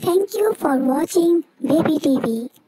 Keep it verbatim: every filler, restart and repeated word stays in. Thank you for watching Baby T V.